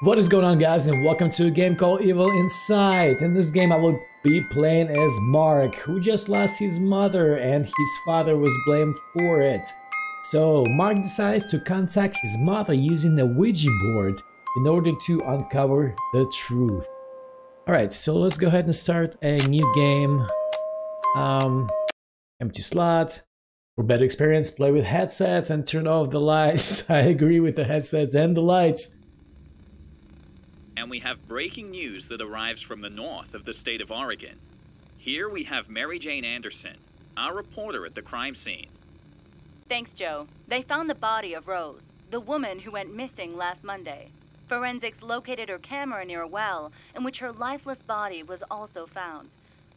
What is going on, guys, and welcome to a game called Evil Inside. In this game I will be playing as Mark, who just lost his mother and his father was blamed for it. So Mark decides to contact his mother using the Ouija board in order to uncover the truth. Alright, so let's go ahead and start a new game. Empty slot. For better experience, play with headsets and turn off the lights. I agree with the headsets and the lights. And we have breaking news that arrives from the north of the state of Oregon. Here we have Mary Jane Anderson, our reporter at the crime scene. Thanks, Joe. They found the body of Rose, the woman who went missing last Monday. Forensics located her camera near a well in which her lifeless body was also found.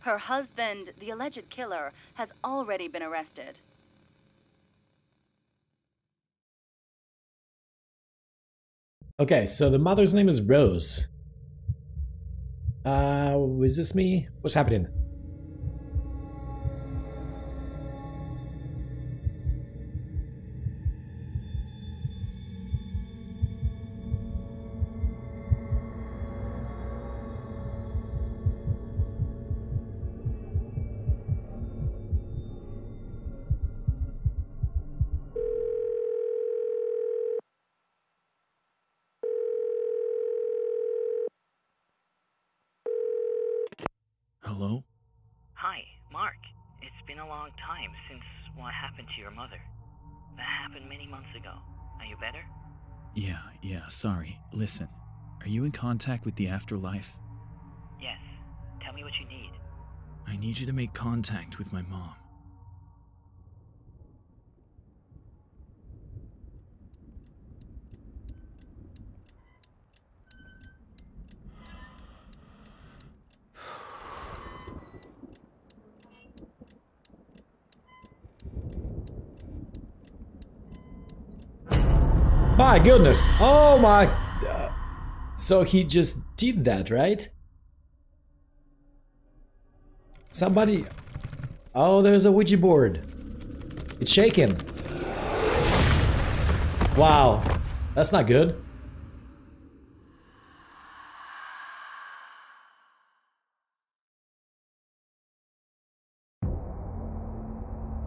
Her husband, the alleged killer, has already been arrested. Okay, so the mother's name is Rose. Is this me? What's happening? Hello? Hi, Mark. It's been a long time since what happened to your mother. That happened many months ago. Are you better? Yeah, sorry. Listen, are you in contact with the afterlife? Yes. Tell me what you need. I need you to make contact with my mom. My goodness. Oh my. So he just did that, right? Somebody. Oh, there's a Ouija board. It's shaking. Wow. That's not good.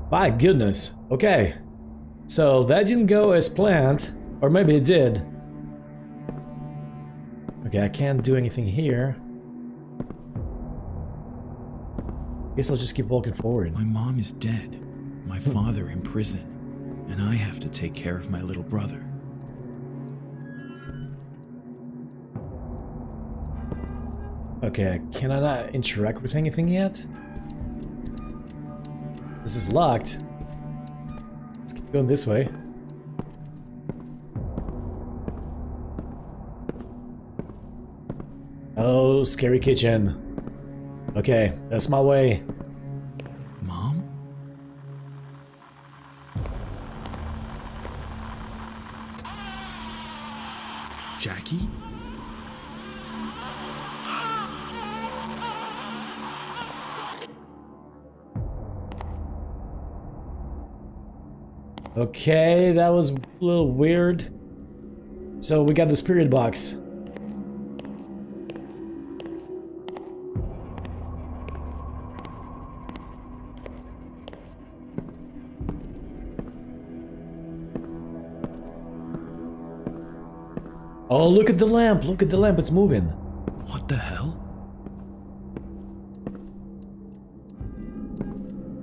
My goodness. Okay. So that didn't go as planned. Or maybe it did. Okay, I can't do anything here. Guess I'll just keep walking forward. My mom is dead. My father in prison. And I have to take care of my little brother. Okay, can I not interact with anything yet? This is locked. Let's keep going this way. Oh, scary kitchen. Okay, that's my way. Mom? Jackie? Okay, that was a little weird. So we got the spirit box. Oh, look at the lamp! Look at the lamp, it's moving! What the hell?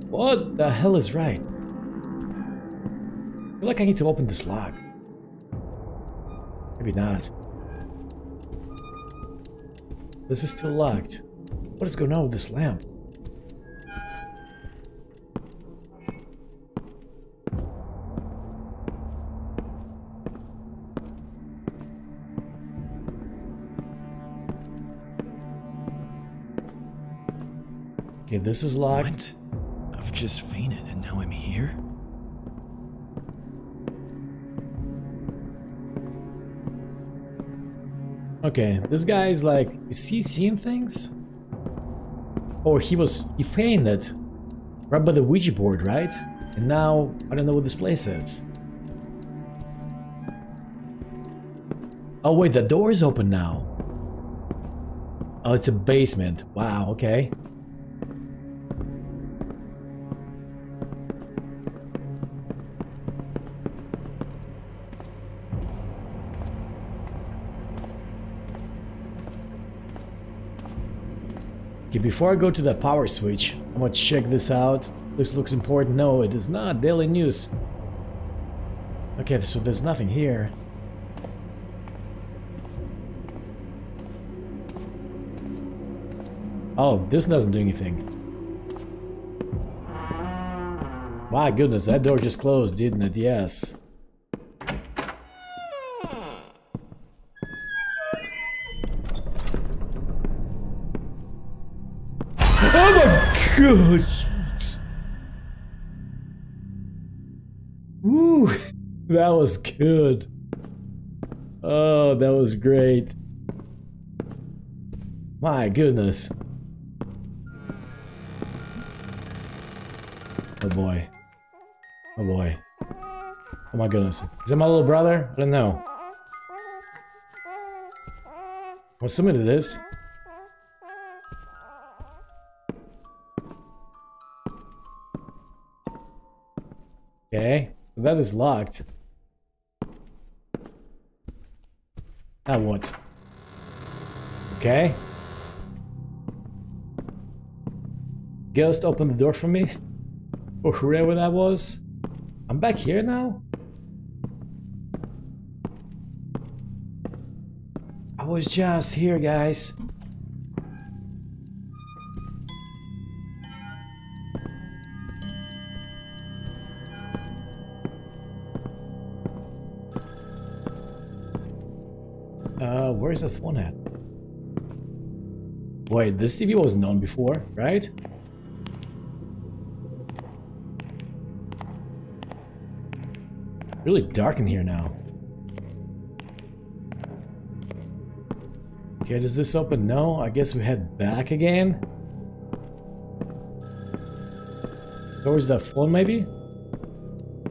What the hell is right? I feel like I need to open this lock. Maybe not. This is still locked. What is going on with this lamp? Okay, this is locked. What? I've just fainted and now I'm here? Okay, this guy is like, is he seeing things? Or he fainted right by the Ouija board, right? And now I don't know what this place is. Oh wait, the door is open now. Oh, it's a basement. Wow, okay. Okay, before I go to that power switch, I'm gonna check this out. This looks important. No, it is not. Daily news. Okay, so there's nothing here. Oh, this doesn't do anything. My goodness, that door just closed, didn't it? Yes. Oh my gosh! Woo! That was good. Oh, that was great. My goodness. Oh boy. Oh boy. Oh my goodness. Is that my little brother? I don't know. What's the minute is? Okay. That is locked. Now what? Okay. Ghost opened the door for me. Or whoever that was. I'm back here now? I was just here, guys. Where is the phone at? Wait, this TV wasn't on before, right? Really dark in here now. Okay, does this open? No, I guess we head back again. Where is that phone maybe?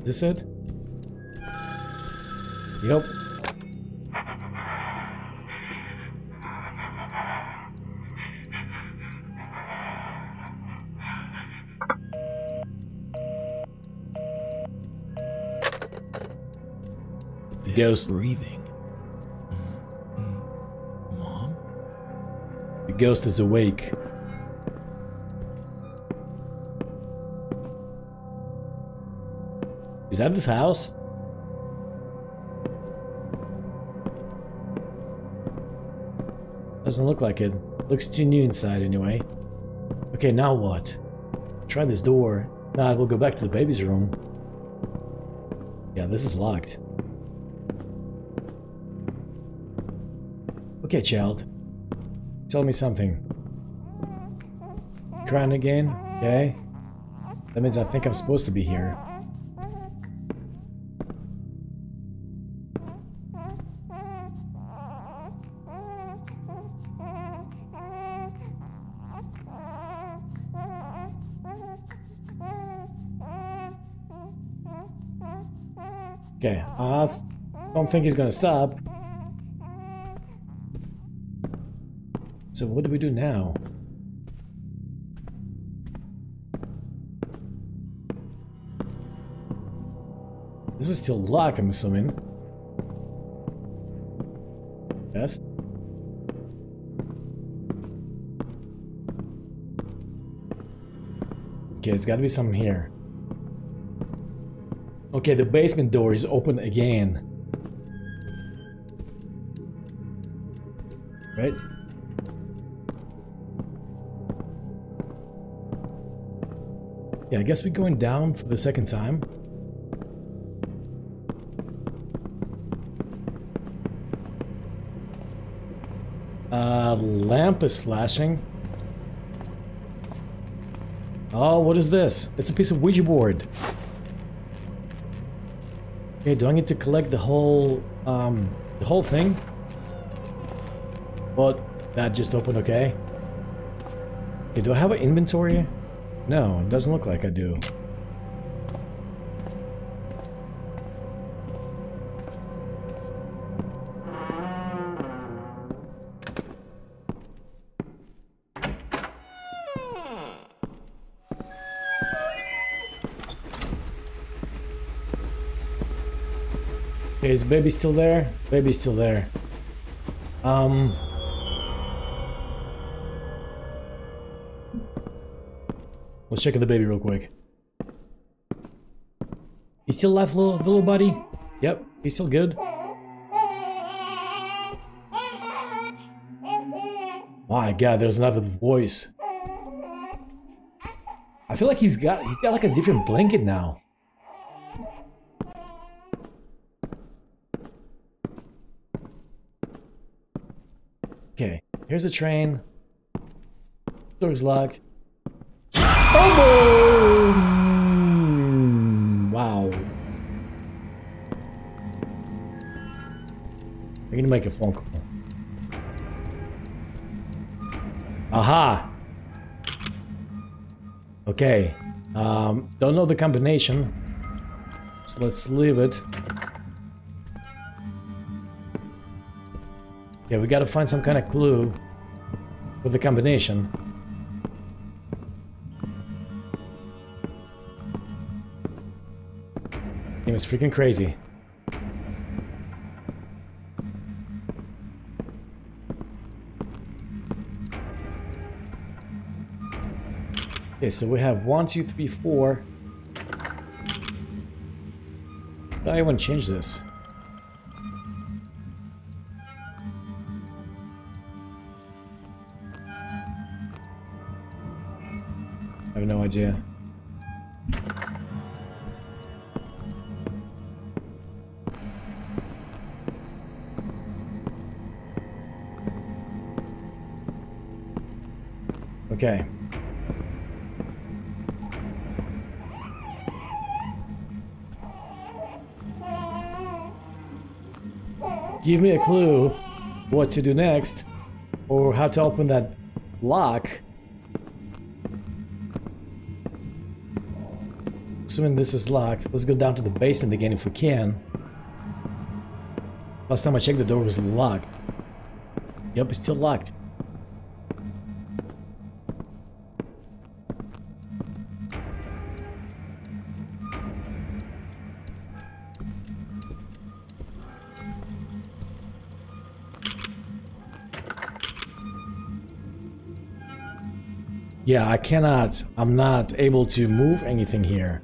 Is this it? Yep. Ghost breathing. Mom? The ghost is awake. Is that this house? Doesn't look like it. Looks too new inside anyway. Okay, now what? Try this door. Nah, we'll go back to the baby's room. Yeah, this is locked. Okay, child. Tell me something. Crying again? Okay. That means I think I'm supposed to be here. Okay, I don't think he's gonna stop. So what do we do now? This is still locked, I'm assuming. Yes? Okay, it's gotta be something here. Okay, the basement door is open again. Right? Yeah, I guess we're going down for the second time. Lamp is flashing. Oh, what is this? It's a piece of Ouija board. Okay, do I need to collect the whole thing? But that just opened, okay. Okay, do I have an inventory? No, it doesn't look like I do. Okay, is baby still there? Baby's still there. Let's check on the baby real quick. He's still alive, the little buddy? Yep, he's still good. My God, there's another voice. I feel like he's got like a different blanket now. Okay, here's the train. Door's locked. Oh! Wow. I need to make a phone call. Aha! Okay. Don't know the combination, so let's leave it. Okay, we gotta find some kind of clue with the combination. This game is freaking crazy. Okay, so we have 1, 2, 3, 4. I want to change this. I have no idea. Okay. Give me a clue what to do next, or how to open that lock. Assuming this is locked, let's go down to the basement again if we can. Last time I checked, the door was locked. Yep, it's still locked. Yeah, I cannot. I'm not able to move anything here.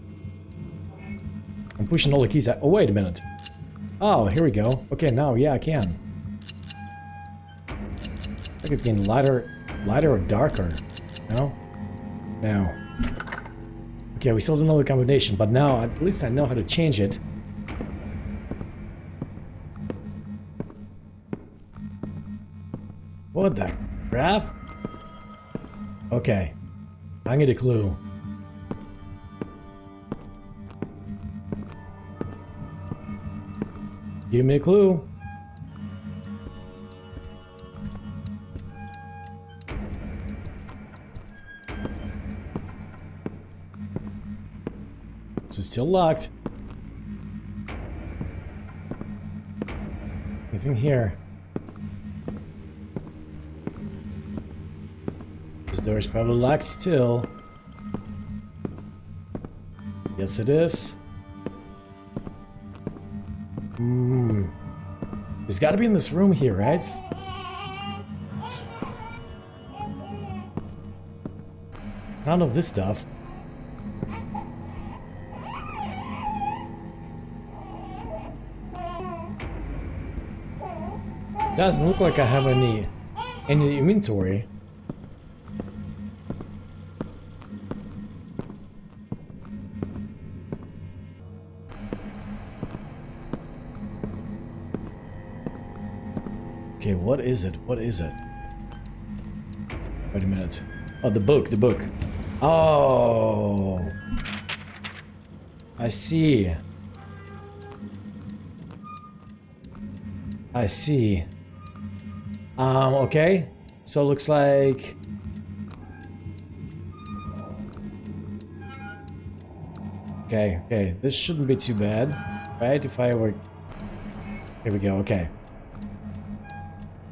I'm pushing all the keys out. Oh, wait a minute. Oh, here we go. Okay, now, yeah, I can. I think it's getting lighter or darker. No? No. Okay, we still don't know the combination, but now at least I know how to change it. What the crap? Okay, I need a clue. Give me a clue. This is still locked. Anything here? Door is probably locked still. Yes, it is. It's got to be in this room here, right? None of this stuff. Doesn't look like I have any inventory. Okay, what is it? What is it? Wait a minute. Oh, the book, the book. Oh, I see. I see. Okay. So it looks like okay. This shouldn't be too bad, right? If I were... Here we go. Okay.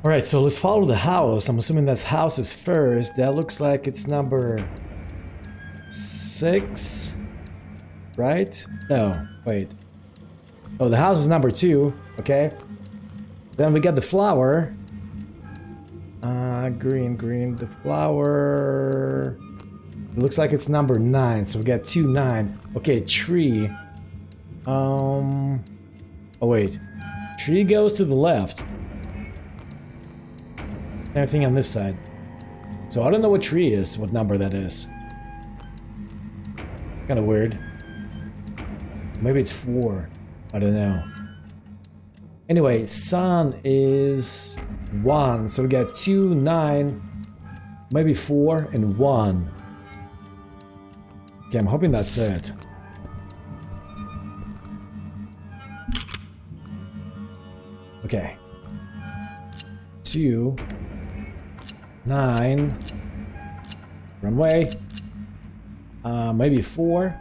Alright, so let's follow the house. I'm assuming that house is first. That looks like it's number 6, right? No, wait. Oh, the house is number 2. Okay. Then we got the flower. Green. The flower... It looks like it's number 9, so we got 2, 9. Okay, tree. Oh, wait. Tree goes to the left. Same thing on this side. So I don't know what tree is, what number that is. Kind of weird. Maybe it's 4. I don't know. Anyway, sun is 1. So we got 2, 9, maybe 4, and 1. Okay, I'm hoping that's it. Okay. 2, 9. Runway. Maybe 4.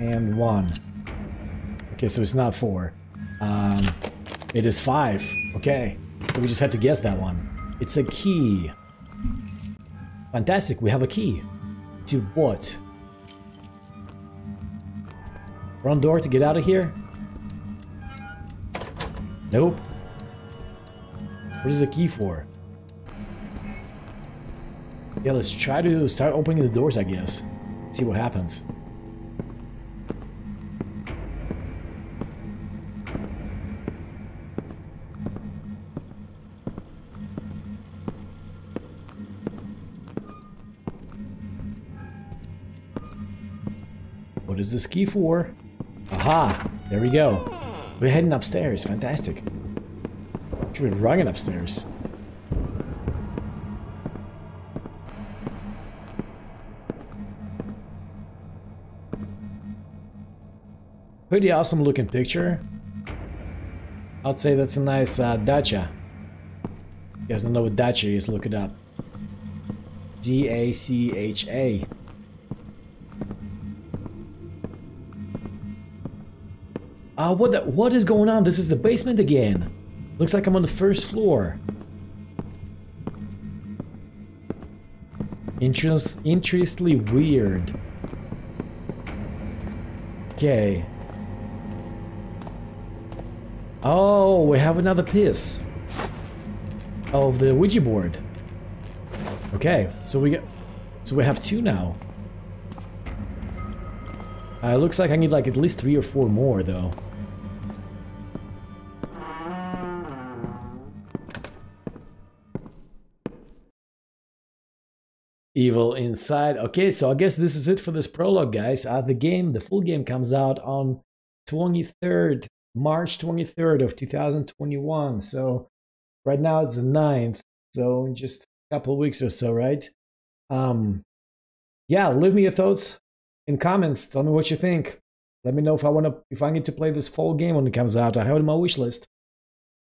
And 1. Okay, so it's not 4. It is 5. Okay. So we just had to guess that one. It's a key. Fantastic, we have a key. To what? Front door to get out of here? Nope. What is the key for? Yeah, let's try to start opening the doors, I guess. See what happens. What is this key for? Aha! There we go. We're heading upstairs. Fantastic. Should be running upstairs. Pretty awesome looking picture. I'd say that's a nice dacha. If you guys don't know what dacha is, look it up. D-A-C-H-A. What is going on? This is the basement again. Looks like I'm on the first floor. Interestingly weird. Okay. Oh, we have another piece of the Ouija board. Okay, so we have 2 now. It looks like I need like at least 3 or 4 more though. Evil Inside. Okay, so I guess this is it for this prologue, guys. The full game comes out on March 23rd of 2021. So right now it's the 9th. So in just a couple of weeks or so, right? Yeah, leave me your thoughts in comments. Tell me what you think. Let me know if I need to play this full game when it comes out. I have it on my wish list.